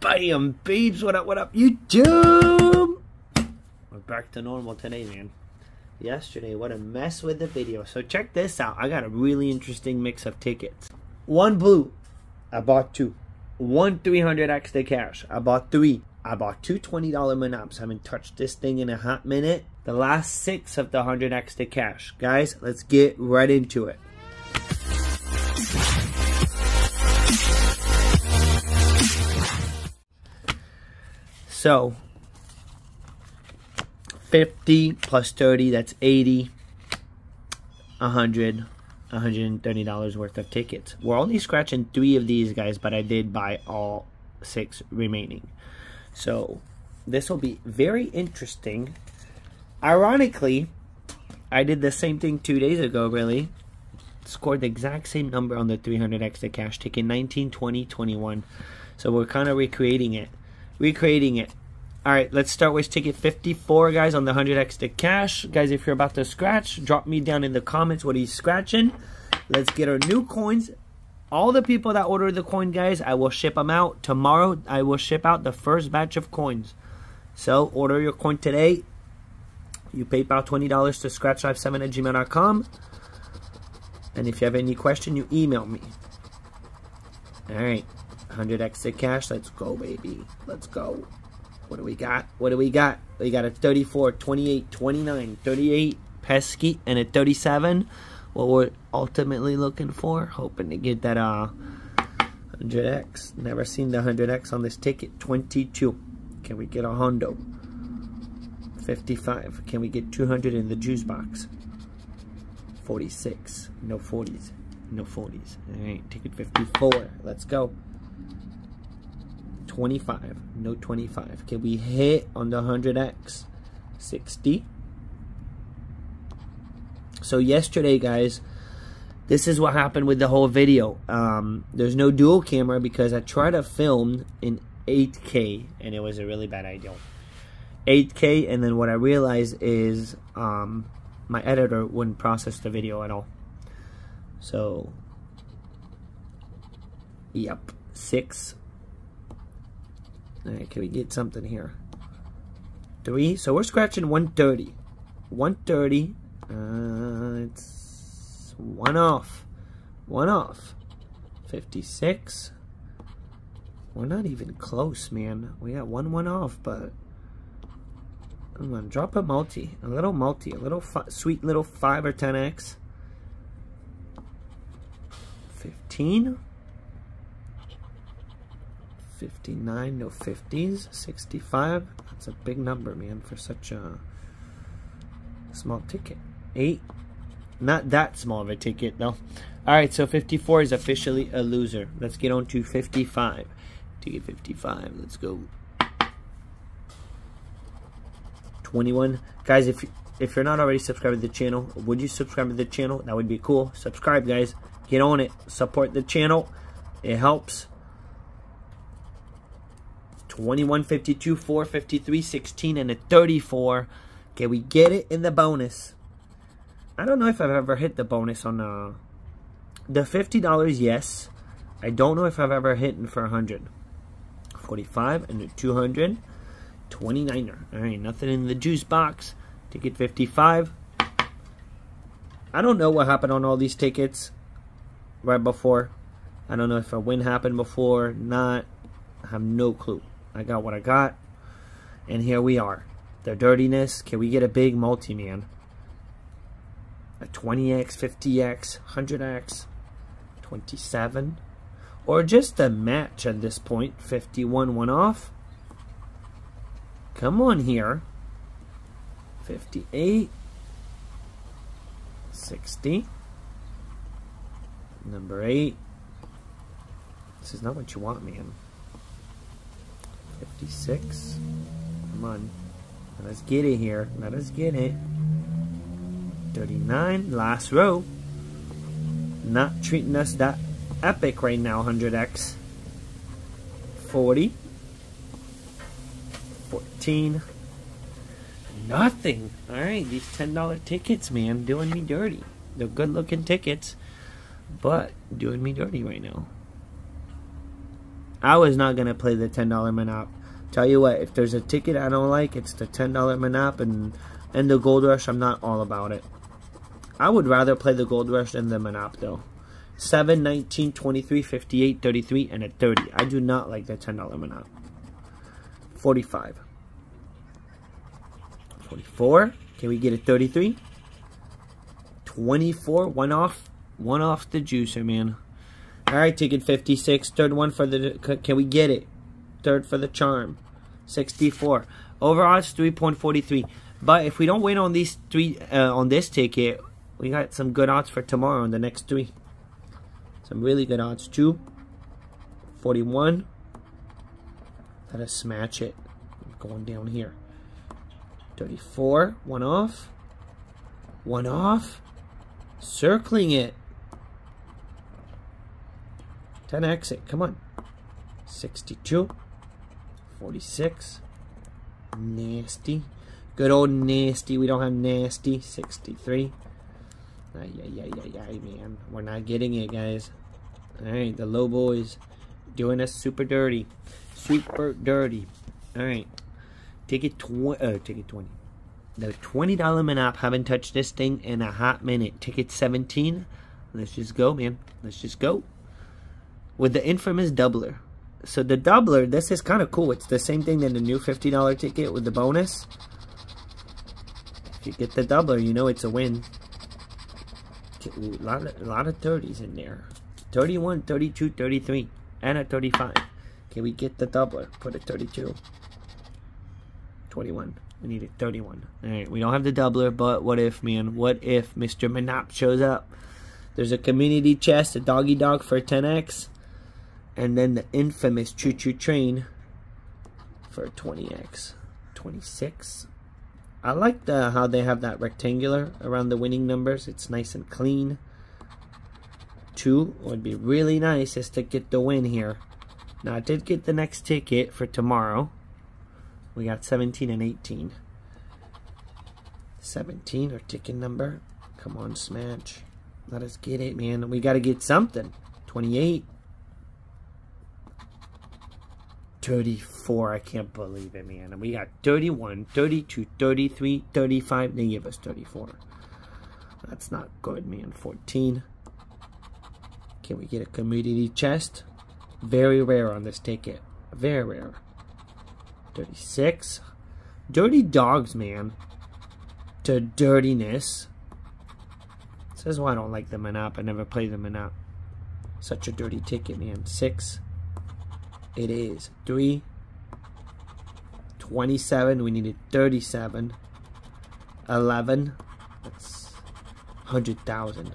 Bam! Beebs, what up, YouTube? We're back to normal today, man. Yesterday, what a mess with the video. So check this out. I got a really interesting mix of tickets. One blue, I bought two. One 300X the cash, I bought three. I bought two $20 Monops. I haven't touched this thing in a hot minute. The last six of the 100X the cash. Guys, let's get right into it. So, 50 plus 30, that's 80, 100, $130 worth of tickets. We're only scratching three of these guys, but I did buy all six remaining. So, this will be very interesting. Ironically, I did the same thing 2 days ago, really. Scored the exact same number on the 300X the cash, taking 19, 20, 21. So, we're kind of recreating it. All right, let's start with ticket 54, guys, on the 100X the cash. Guys, if you're about to scratch, drop me down in the comments what he's scratching. Let's get our new coins. All the people that order the coin, guys, I will ship them out. Tomorrow, I will ship out the first batch of coins. So, order your coin today. You PayPal $20 to Scratchlife7@gmail.com. And if you have any question, you email me. All right. 100X the cash. Let's go, baby. Let's go. What do we got? We got a 34, 28, 29, 38, pesky, and a 37. What we're ultimately looking for. Hoping to get that 100X. Never seen the 100X on this ticket. 22. Can we get a hondo? 55. Can we get 200 in the juice box? 46. No 40s. No 40s. All right. Ticket 54. Let's go. 25, no 25. Can we hit on the 100X? 60. So yesterday, guys, this is what happened with the whole video. There's no dual camera because I tried to film in 8K, and it was a really bad idea. 8K, and then what I realized is my editor wouldn't process the video at all. So, yep, 6. All right, can we get something here? 3. So we're scratching 130. 130. It's one off. 56. We're not even close, man. We got one off, but I'm gonna drop a multi, a little sweet little 5 or 10x. 15. 59, no 50s, 65, that's a big number, man, for such a small ticket. 8, not that small of a ticket, though. Alright, so 54 is officially a loser. Let's get on to 55. Ticket 55, let's go. 21. Guys, if you're not already subscribed to the channel, would you subscribe to the channel? That would be cool. Subscribe, guys. Get on it. Support the channel. It helps. 21, 52, 4, 53, 16, and a 34. Can we get it in the bonus? I don't know if I've ever hit the bonus on the $50, yes. I don't know if I've ever hit for 100. 45 and a 200. 29er. All right, nothing in the juice box. Ticket 55. I don't know what happened on all these tickets right before. I don't know if a win happened before, not. I have no clue. I got what I got, and here we are. The dirtiness. Can we get a big multi, man? A 20x, 50x, 100x, 27, or just a match at this point. 51, one off. Come on here. 58, 60, number 8. This is not what you want, man. 56. Come on. Let us get it here. Let us get it. 39. Last row. Not treating us that epic right now, 100X. 40. 14. Nothing. Alright, these $10 tickets, man, doing me dirty. They're good looking tickets, but doing me dirty right now. I was not going to play the $10 Monop. Tell you what, if there's a ticket I don't like, it's the $10 Monop, and the Gold Rush, I'm not all about it. I would rather play the Gold Rush than the Monop, though. 7, 19, 23, 58, 33, and a 30. I do not like the $10 Monop. 45. 44. Can we get a 33? 24. One off. One off the juicer, man. All right, ticket 56. Third one for the... Can we get it? Third for the charm. 64. Over odds, 3.43. But if we don't win on these three, on this ticket, we got some good odds for tomorrow on the next three. Some really good odds. 2. 41. Let us smash it. I'm going down here. 34. One off. One off. Circling it. 10x it. Come on. 62. 46. Nasty. Good old nasty. We don't have nasty. 63. Ay, man. We're not getting it, guys. Alright, the low boys doing us super dirty. Super dirty. Alright. Ticket 20. The $20 Monop. Haven't touched this thing in a hot minute. Ticket 17. Let's just go, man. Let's just go. With the infamous doubler. So the doubler, this is kind of cool. It's the same thing than the new $50 ticket with the bonus. If you get the doubler, you know it's a win. Ooh, a lot of 30s in there. 31, 32, 33, and a 35. Can we get the doubler? Put a 32. 21. We need a 31. Alright, we don't have the doubler, but what if, man? What if Mr. Monop shows up? There's a community chest, a doggy dog for 10x, and then the infamous choo-choo train for 20x. 26. I like how they have that rectangular around the winning numbers. It's nice and clean. 2 would be really nice is to get the win here. Now I did get the next ticket for tomorrow. We got 17 and 18. 17 our ticket number. Come on, smash. Let us get it, man. We got to get something. 28. 34, I can't believe it, man. And we got 31, 32, 33, 35. They give us 34. That's not good, man. 14. Can we get a community chest? Very rare on this ticket. Very rare. 36. Dirty dogs, man. To dirtiness. This is why I don't like the Monop. I never play the Monop. Such a dirty ticket, man. 6. It is 3, 27, we needed 37, 11, that's 100,000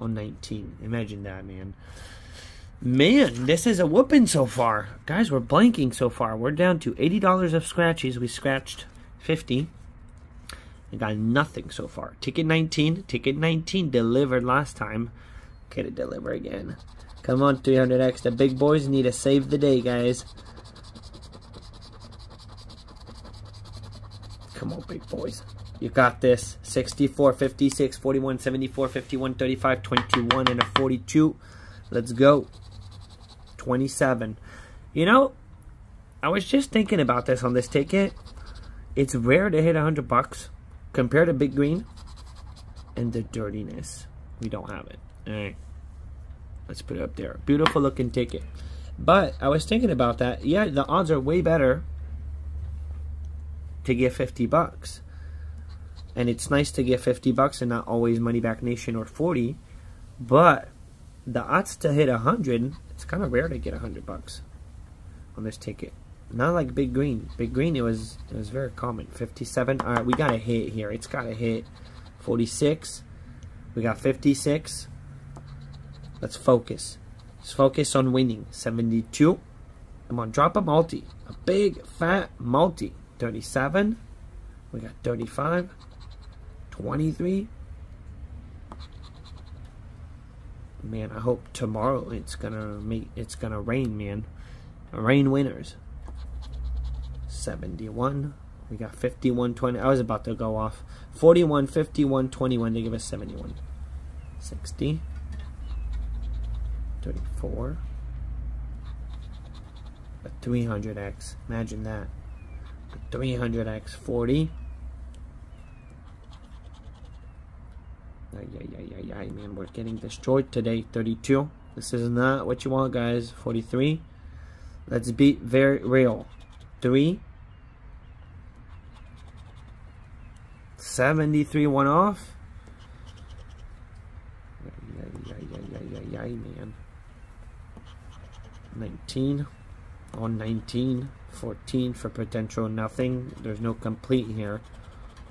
on 19. Imagine that, man. Man, this is a whooping so far. Guys, we're blanking so far. We're down to $80 of scratchies. We scratched 50. We got nothing so far. Ticket 19 delivered last time. Get it deliver again. Come on, 300X. The big boys need to save the day, guys. Come on, big boys. You got this. 64, 56, 41, 74, 51, 35, 21, and a 42. Let's go. 27. You know, I was just thinking about this on this ticket. It's rare to hit $100 compared to Big Green. And the dirtiness. We don't have it. All right. Let's put it up there. Beautiful looking ticket. But I was thinking about that. Yeah, the odds are way better to get $50. And it's nice to get $50 and not always Money Back Nation or 40. But the odds to hit 100, it's kind of rare to get $100 on this ticket. Not like Big Green. Big Green, it was very common. 57. All right, we got a hit here. It's got a hit. 46. We got 56. Let's focus. Let's focus on winning. 72. Come on, drop a multi. A big, fat multi. 37. We got 35. 23. Man, I hope tomorrow it's gonna rain, man. Rain winners. 71. We got 51, 20. I was about to go off. 41, 51, 21. They give us 71. 60. 34, 300x. Imagine that. 300x 40. Yeah, man, we're getting destroyed today. 32. This is not what you want, guys. 43. Let's be very real. 373 one off. Man. 19 on 19. 14 for potential nothing. There's no complete here,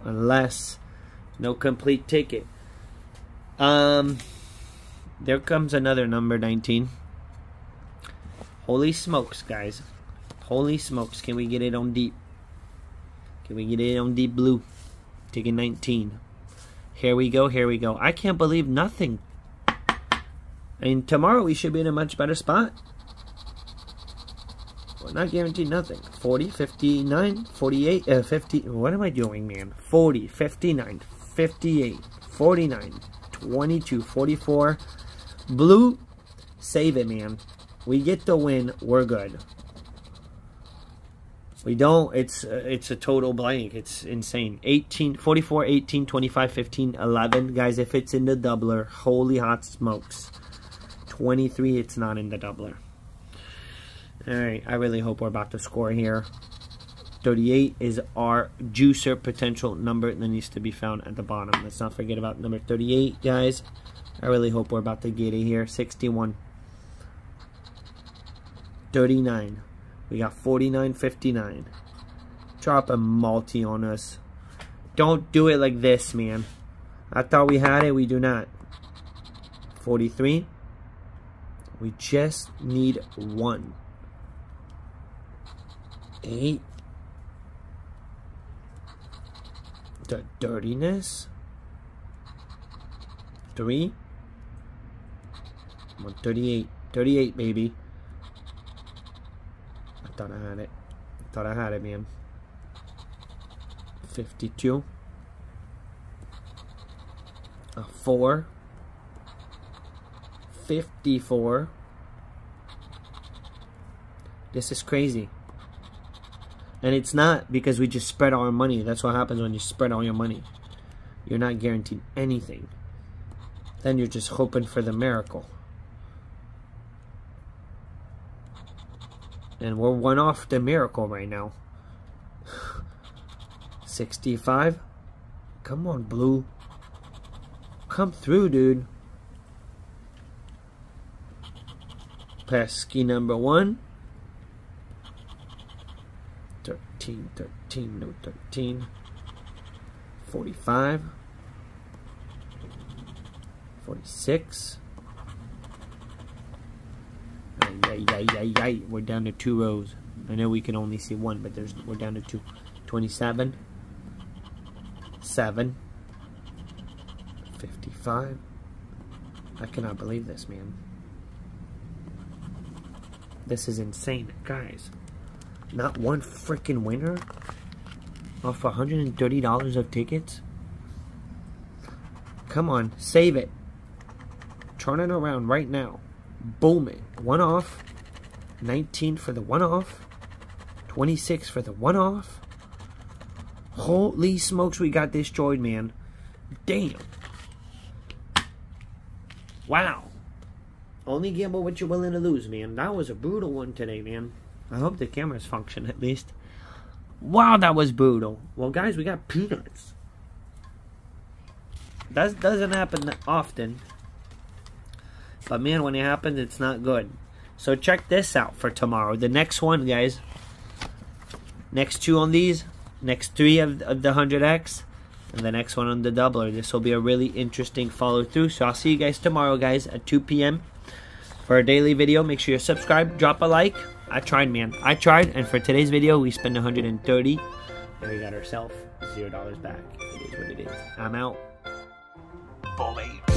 unless no complete ticket. There comes another number, 19. Holy smokes, guys. Holy smokes. Can we get it on deep? Can we get it on deep blue? Ticket 19. Here we go, here we go. I can't believe nothing. And tomorrow we should be in a much better spot. Well, not guaranteed nothing. 40, 59, 48, 50. What am I doing, man? 40, 59, 58, 49, 22, 44. Blue, save it, man. We get the win, we're good. We don't, it's a total blank. It's insane. 18, 44, 18, 25, 15, 11. Guys, if it's in the doubler, holy hot smokes. 23, it's not in the doubler. Alright, I really hope we're about to score here. 38 is our juicer potential number that needs to be found at the bottom. Let's not forget about number 38, guys. I really hope we're about to get it here. 61. 39. We got 49.59. Drop a multi on us. Don't do it like this, man. I thought we had it. We do not. 43. We just need one. 8. The dirtiness. 3. 138. 38, baby. Thought I had it. Thought I had it, man. 52. A 4. 54. This is crazy. And it's not because we just spread our money. That's what happens when you spread all your money. You're not guaranteed anything. Then you're just hoping for the miracle. And we're one off the miracle right now. 65. Come on, blue. Come through, dude. Pesky number 1. 13, 13, no 13. 45. 46. We're down to 2 rows. I know we can only see one, but there's we're down to 2. 27. 7. 55. I cannot believe this, man. This is insane, guys. Not one freaking winner off $130 of tickets. Come on, save it. Turn it around right now. Boom it. One off. 19 for the one off. 26 for the one off. Holy smokes, we got destroyed, man. Damn. Wow. Only gamble what you're willing to lose, man. That was a brutal one today, man. I hope the cameras function at least. Wow, that was brutal. Well, guys, we got peanuts. That doesn't happen often. But man, when it happens, it's not good. So check this out for tomorrow. The next one, guys. Next 2 on these. Next 3 of the 100X. And the next one on the doubler. This will be a really interesting follow through. So I'll see you guys tomorrow, guys, at 2 p.m. for a daily video. Make sure you subscribe. Drop a like. I tried, man. I tried. And for today's video, we spent $130. And we got ourselves $0 back. It is what it is. I'm out. Bully.